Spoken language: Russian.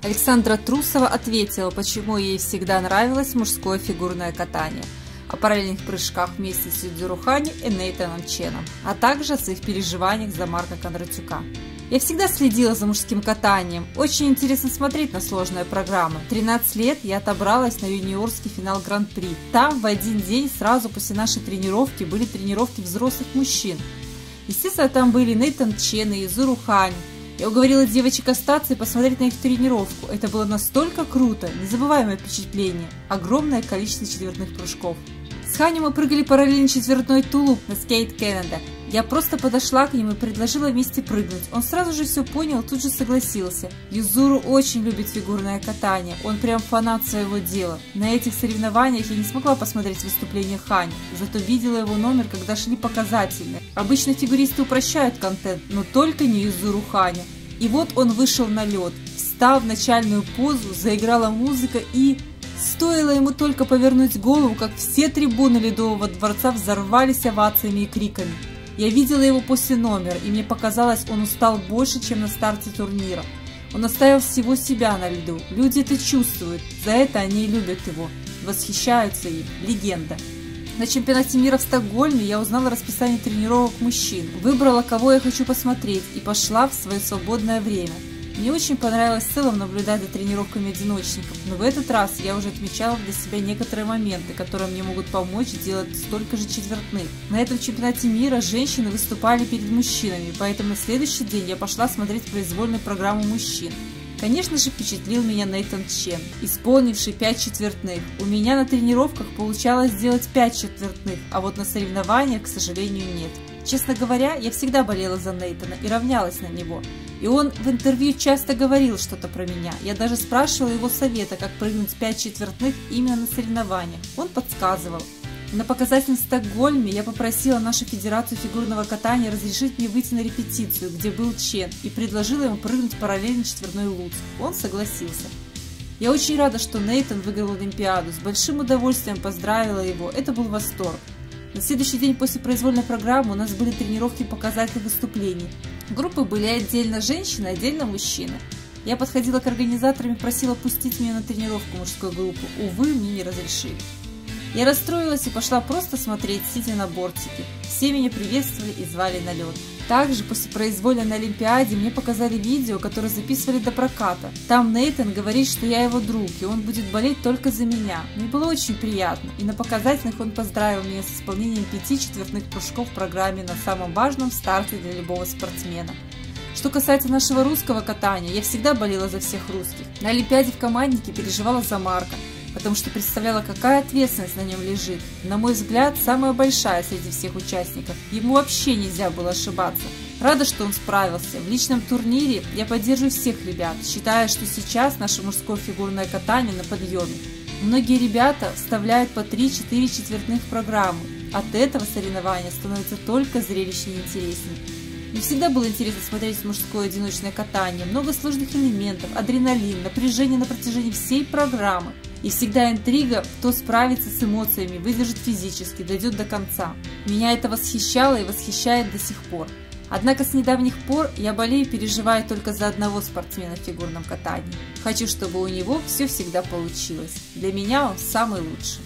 Александра Трусова ответила, почему ей всегда нравилось мужское фигурное катание, о параллельных прыжках вместе с Юдзуру Ханю и Нейтаном Ченом, а также о своих переживаниях за Марка Кондратюка. Я всегда следила за мужским катанием. Очень интересно смотреть на сложные программы. 13 лет я отобралась на юниорский финал Гран-при. Там в один день сразу после нашей тренировки были тренировки взрослых мужчин. Естественно, там были Нейтан Чен и Юдзуру Ханю. Я уговорила девочек остаться и посмотреть на их тренировку. Это было настолько круто, незабываемое впечатление. Огромное количество четвертных прыжков. С Ханю мы прыгали параллельно четвертной тулуп на скейт Кеннеда. Я просто подошла к нему и предложила вместе прыгнуть. Он сразу же все понял, тут же согласился. Юдзуру очень любит фигурное катание, он прям фанат своего дела. На этих соревнованиях я не смогла посмотреть выступление Ханю, зато видела его номер, когда шли показатели. Обычно фигуристы упрощают контент, но только не Юдзуру Ханю. И вот он вышел на лед, встал в начальную позу, заиграла музыка и... Стоило ему только повернуть голову, как все трибуны Ледового дворца взорвались овациями и криками. Я видела его после номера, и мне показалось, он устал больше, чем на старте турнира. Он оставил всего себя на льду. Люди это чувствуют, за это они и любят его, восхищаются им. Легенда. На чемпионате мира в Стокгольме я узнала расписание тренировок мужчин, выбрала, кого я хочу посмотреть, и пошла в свое свободное время. Мне очень понравилось в целом наблюдать за тренировками одиночников, но в этот раз я уже отмечала для себя некоторые моменты, которые мне могут помочь делать столько же четвертных. На этом чемпионате мира женщины выступали перед мужчинами, поэтому на следующий день я пошла смотреть произвольную программу мужчин. Конечно же, впечатлил меня Нейтан Чен, исполнивший 5 четвертных. У меня на тренировках получалось сделать 5 четвертных, а вот на соревнованиях, к сожалению, нет. Честно говоря, я всегда болела за Нейтана и равнялась на него. И он в интервью часто говорил что-то про меня. Я даже спрашивала его совета, как прыгнуть 5 четвертных именно на соревнованиях. Он подсказывал. На показателе в Стокгольме я попросила нашу федерацию фигурного катания разрешить мне выйти на репетицию, где был Чен, и предложила ему прыгнуть параллельно четверной луц. Он согласился. Я очень рада, что Нейтан выиграл Олимпиаду. С большим удовольствием поздравила его. Это был восторг. На следующий день после произвольной программы у нас были тренировки показательных выступлений. Группы были отдельно женщины, отдельно мужчины. Я подходила к организаторам и просила пустить меня на тренировку мужскую группу. Увы, мне не разрешили. Я расстроилась и пошла просто смотреть, сидя на бортике. Все меня приветствовали и звали на лед. Также после произвольной на Олимпиаде мне показали видео, которое записывали до проката. Там Нейтан говорит, что я его друг, и он будет болеть только за меня. Мне было очень приятно, и на показательных он поздравил меня с исполнением 5 четвертных прыжков в программе на самом важном старте для любого спортсмена. Что касается нашего русского катания, я всегда болела за всех русских. На Олимпиаде в команднике переживала за Марка, потому что представляла, какая ответственность на нем лежит. На мой взгляд, самая большая среди всех участников. Ему вообще нельзя было ошибаться. Рада, что он справился. В личном турнире я поддерживаю всех ребят, считая, что сейчас наше мужское фигурное катание на подъеме. Многие ребята вставляют по 3-4 четвертных в программу. От этого соревнования становится только зрелищнее и интереснее. Мне всегда было интересно смотреть мужское одиночное катание. Много сложных элементов, адреналин, напряжение на протяжении всей программы. И всегда интрига, кто справится с эмоциями, выдержит физически, дойдет до конца. Меня это восхищало и восхищает до сих пор. Однако с недавних пор я болею и переживаю только за одного спортсмена в фигурном катании. Хочу, чтобы у него все всегда получилось. Для меня он самый лучший.